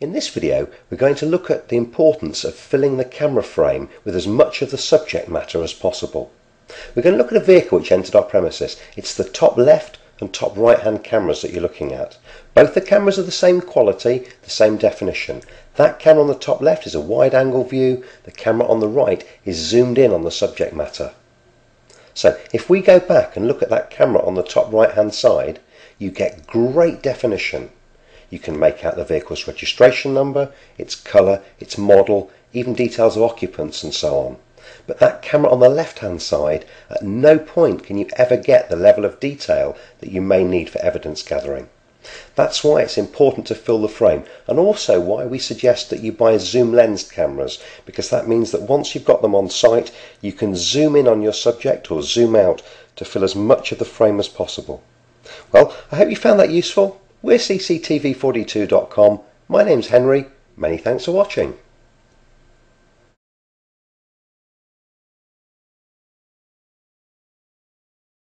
In this video, we're going to look at the importance of filling the camera frame with as much of the subject matter as possible. We're going to look at a vehicle which entered our premises. It's the top left and top right hand cameras that you're looking at. Both the cameras are the same quality, the same definition. That camera on the top left is a wide angle view, the camera on the right is zoomed in on the subject matter. So if we go back and look at that camera on the top right hand side, you get great definition. You can make out the vehicle's registration number, its colour, its model, even details of occupants and so on. But that camera on the left-hand side, at no point can you ever get the level of detail that you may need for evidence gathering. That's why it's important to fill the frame, and also why we suggest that you buy zoom lensed cameras, because that means that once you've got them on site, you can zoom in on your subject or zoom out to fill as much of the frame as possible. Well, I hope you found that useful. We're CCTV42.com. My name's Henry. Many thanks for watching.